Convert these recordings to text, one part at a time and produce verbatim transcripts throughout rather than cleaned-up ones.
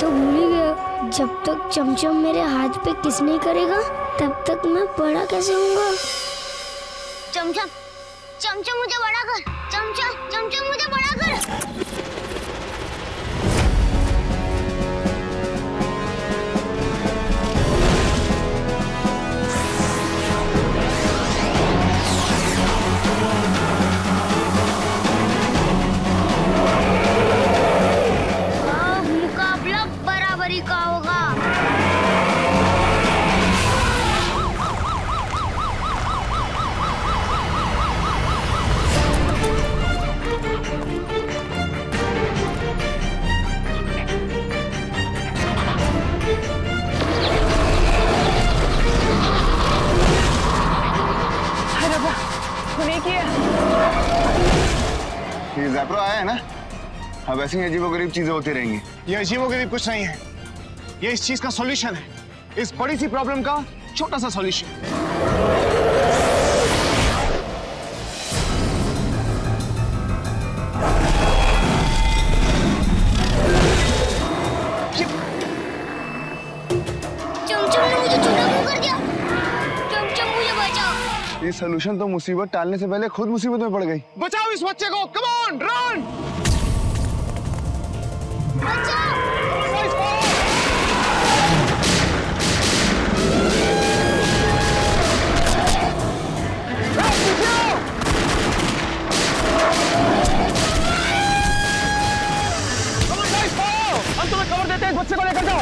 तो भूल ही गया। जब तक चमचम मेरे हाथ पे किस नहीं करेगा तब तक मैं बड़ा कैसे होऊंगा। चमचम चमचम मुझे बड़ा कर, चमचम चमचम मुझे बड़ा कर। ये ज़ैप्रो आया है ना, अब ऐसी अजीबोगरीब चीजें होती रहेंगी। ये अजीबोगरीब कुछ नहीं है, ये इस चीज का सॉल्यूशन है, इस बड़ी सी प्रॉब्लम का छोटा सा सॉल्यूशन। सॉल्यूशन तो मुसीबत टालने से पहले खुद मुसीबत में पड़ गई। बचाओ इस बच्चे को, कम ऑन रन। हम तुम्हें कवर देते हैं, इस बच्चे को लेकर जाओ।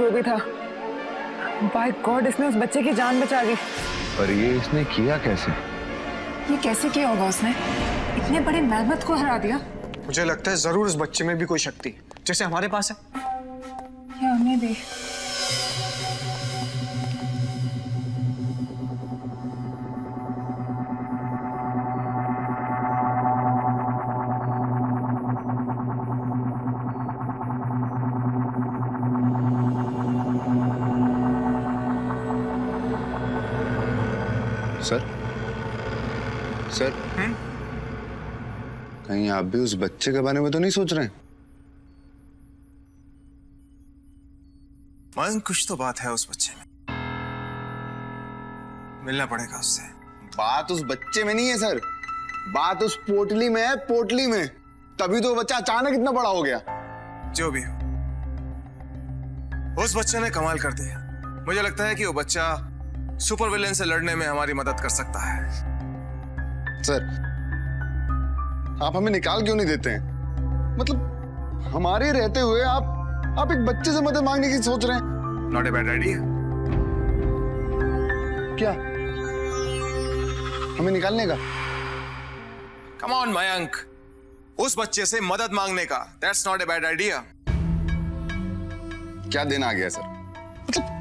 जो भी था, बाय गॉड इसने उस बच्चे की जान बचा दी। पर ये इसने किया कैसे? ये कैसे किया होगा उसने? इतने बड़े महमद को हरा दिया। मुझे लगता है जरूर उस बच्चे में भी कोई शक्ति जैसे हमारे पास है। या हमें भी। सर, सर, हुँ? कहीं आप भी उस बच्चे के बारे में तो नहीं सोच रहे हैं? मन कुछ तो बात है उस बच्चे में, मिलना पड़ेगा उससे। बात उस बच्चे में नहीं है सर, बात उस पोटली में है, पोटली में। तभी तो बच्चा अचानक इतना बड़ा हो गया। जो भी हो, उस बच्चे ने कमाल कर दिया। मुझे लगता है कि वो बच्चा सुपर विलेन से लड़ने में हमारी मदद कर सकता है। सर, आप हमें निकाल क्यों नहीं देते हैं? मतलब हमारे रहते हुए आप आप एक बच्चे से मदद मांगने की सोच रहे हैं? Not a bad idea. क्या हमें निकालने का? कम ऑन मयंक, उस बच्चे से मदद मांगने का, that's not a bad idea. क्या दिन आ गया सर, मतलब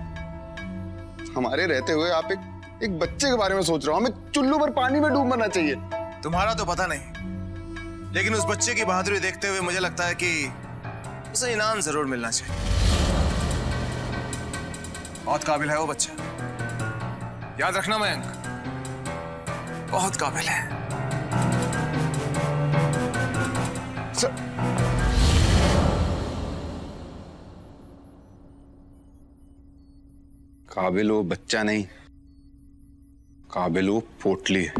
हमारे रहते हुए आप एक एक बच्चे के बारे में सोच रहे हो। हमें चुल्लू पर पानी में डूब मरना चाहिए। तुम्हारा तो पता नहीं, लेकिन उस बच्चे की बहादुरी देखते हुए मुझे लगता है कि उसे इनाम जरूर मिलना चाहिए। बहुत काबिल है वो बच्चा, याद रखना मयंक, बहुत काबिल है। सर, काबिल वो बच्चा नहीं, काबिल वो पोटली है।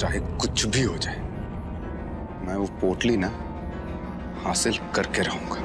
चाहे कुछ भी हो जाए, मैं वो पोटली ना हासिल करके रहूंगा।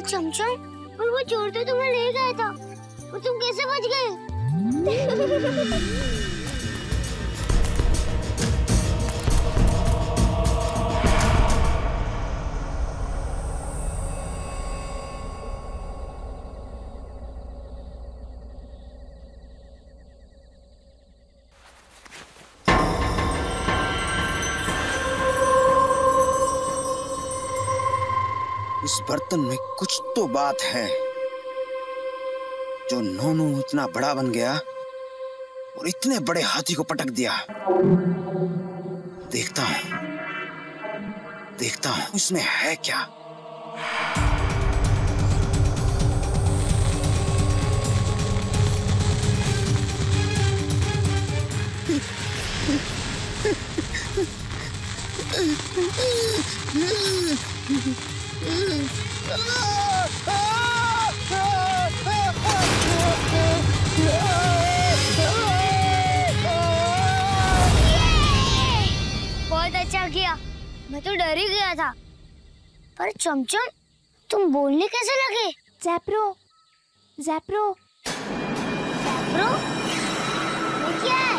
अरे चमचम, वो चोर तो तुम्हें ले गया था, वो तुम कैसे बच गए? इस बर्तन में कुछ तो बात है। जो नोनू इतना बड़ा बन गया और इतने बड़े हाथी को पटक दिया। देखता हूं देखता हूं इसमें है क्या। बहुत अच्छा किया, मैं तो डर ही गया था। पर चमचम, तुम बोलने कैसे लगे? ज़ैप्रो, ज़ैप्रो, ज़ैप्रो? ये क्या है?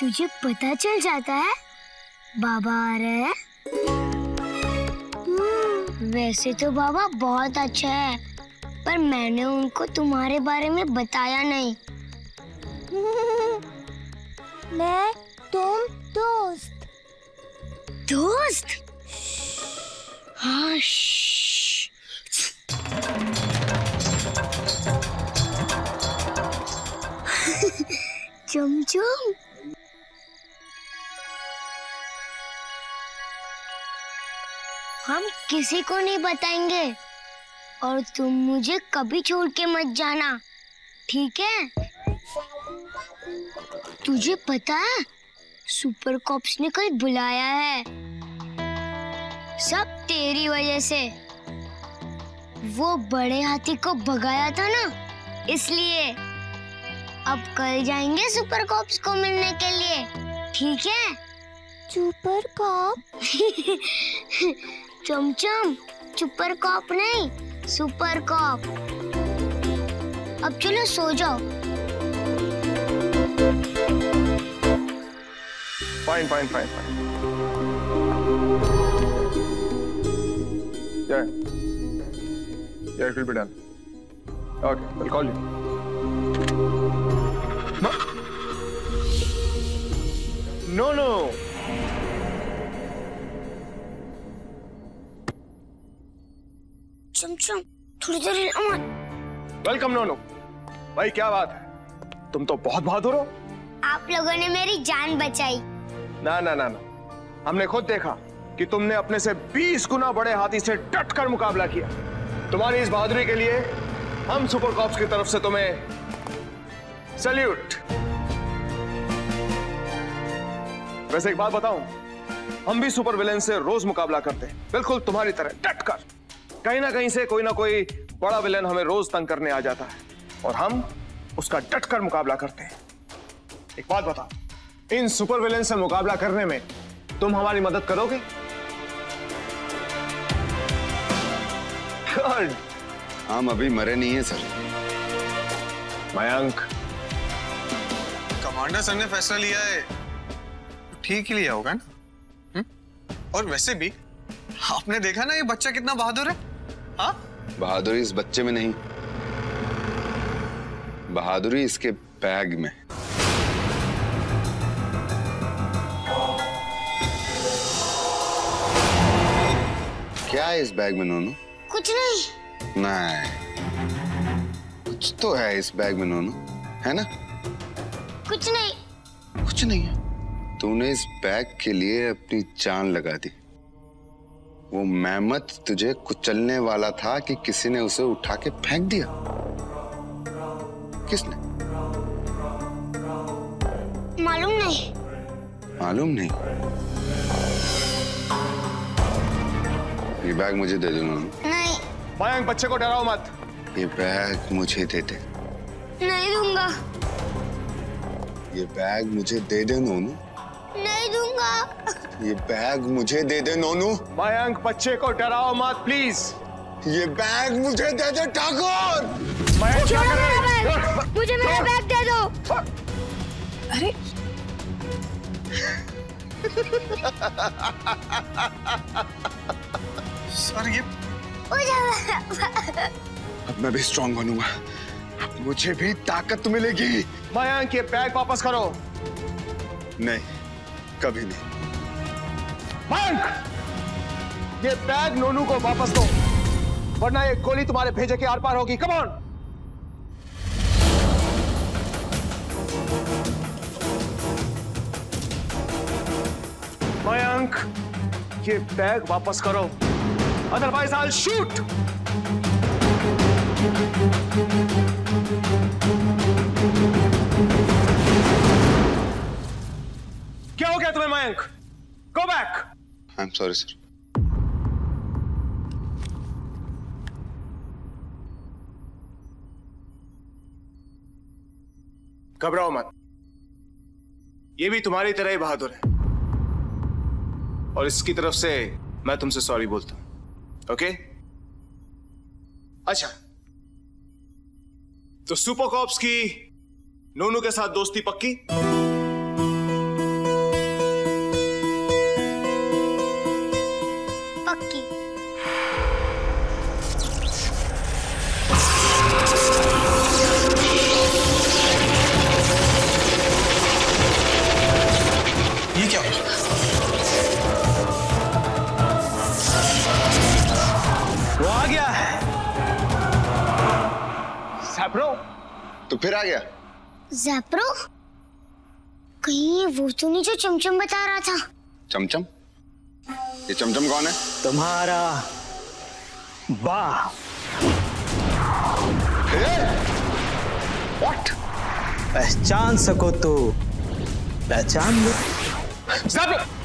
तुझे पता चल जाता है बाबा आ रहे हैं। वैसे तो बाबा बहुत अच्छे हैं, पर मैंने उनको तुम्हारे बारे में बताया नहीं। मैं तुम दोस्त दोस्त हाँ चमचम। हम किसी को नहीं बताएंगे और तुम मुझे कभी छोड़ के मत जाना, ठीक है? तुझे पता है सुपर कॉप्स ने कल बुलाया है, सब तेरी वजह से। वो बड़े हाथी को भगाया था ना, इसलिए। अब कल जाएंगे सुपर कॉप्स को मिलने के लिए, ठीक है? सुपर कॉप चमचम, सुपर कॉप नहीं, सुपर कॉप। अब चलो सो जाओ। Fine fine fine fine. Yeah, yeah, it will be done. Okay, I'll call you. No, no, no. चमचम, थोड़ी देर हिला मत। वेलकम नोनू, भाई क्या बात है, तुम तो बहुत बहादुर हो। आप लोगों ने मेरी जान बचाई। ना ना ना ना, हमने खुद देखा कि तुमने अपने से बीस गुना बड़े हाथी से डट कर मुकाबला किया। तुम्हारी इस बहादुरी के लिए हम सुपर कॉप्स की तरफ से तुम्हें सैल्यूट। वैसे एक बात बताऊं, हम भी सुपर विलेन से रोज मुकाबला करते हैं, बिल्कुल तुम्हारी तरह डट कर। कहीं ना कहीं से कोई ना कोई बड़ा विलेन हमें रोज तंग करने आ जाता है और हम उसका डट कर मुकाबला करते हैं। एक बात बताओ, इन सुपर विलेन से मुकाबला करने में तुम हमारी मदद करोगे? गॉड! हम अभी मरे नहीं हैं सर। मयंक, कमांडर सर ने फैसला लिया है, ठीक ही लिया होगा ना? हुँ? और वैसे भी आपने देखा ना ये बच्चा कितना बहादुर है। हाँ, बहादुरी इस बच्चे में नहीं, बहादुरी इसके बैग में। क्या है इस बैग में नोनू? कुछ नहीं। नहीं, कुछ तो है इस बैग में नोनू, है ना? कुछ नहीं। कुछ नहीं है। तूने इस बैग के लिए अपनी जान लगा दी। वो मेहमत तुझे कुचलने वाला था कि किसी ने उसे उठा के फेंक दिया। किसने? मालूम नहीं। मालूम नहीं। ये बैग मुझे दे दो नूनू। नहीं। मयंक, बच्चे को डराओ मत। ये बैग मुझे दे दे। नहीं दूंगा। ये बैग मुझे दे दे नूनू। नहीं दूंगा। ये बैग मुझे दे दे नोनू। मयंक, बच्चे को डराओ मत प्लीज। ये बैग मुझे दे दे ठाकुर। मयंक, क्या कर रहे हो? मुझे मेरा बैग दे दो। अरे सर ये अब मैं भी स्ट्रॉन्ग बनूंगा, मुझे भी ताकत मिलेगी। मयंक, ये बैग वापस करो। नहीं, कभी नहीं। मयंक, ये बैग नोनू को वापस दो, वरना ये गोली तुम्हारे भेजे के आर पार होगी। Come on. मयंक, ये बैग वापस करो, अदरवाइज आई विल शूट। क्या हो गया तुम्हें Mayank? Go back. I'm sorry, sir. घबराओ मत, ये भी तुम्हारी तरह ही बहादुर है और इसकी तरफ से मैं तुमसे सॉरी बोलता हूं। ओके? अच्छा, तो सुपर कॉप्स की नोनू के साथ दोस्ती पक्की? तो फिर आ गया ज़ैप्रो? कहीं वो तो नहीं जो चमचम बता रहा था। चमचम? ये चमचम कौन है? तुम्हारा बा। What? पहचान सको तो पहचान लो। ज़ैप्रो!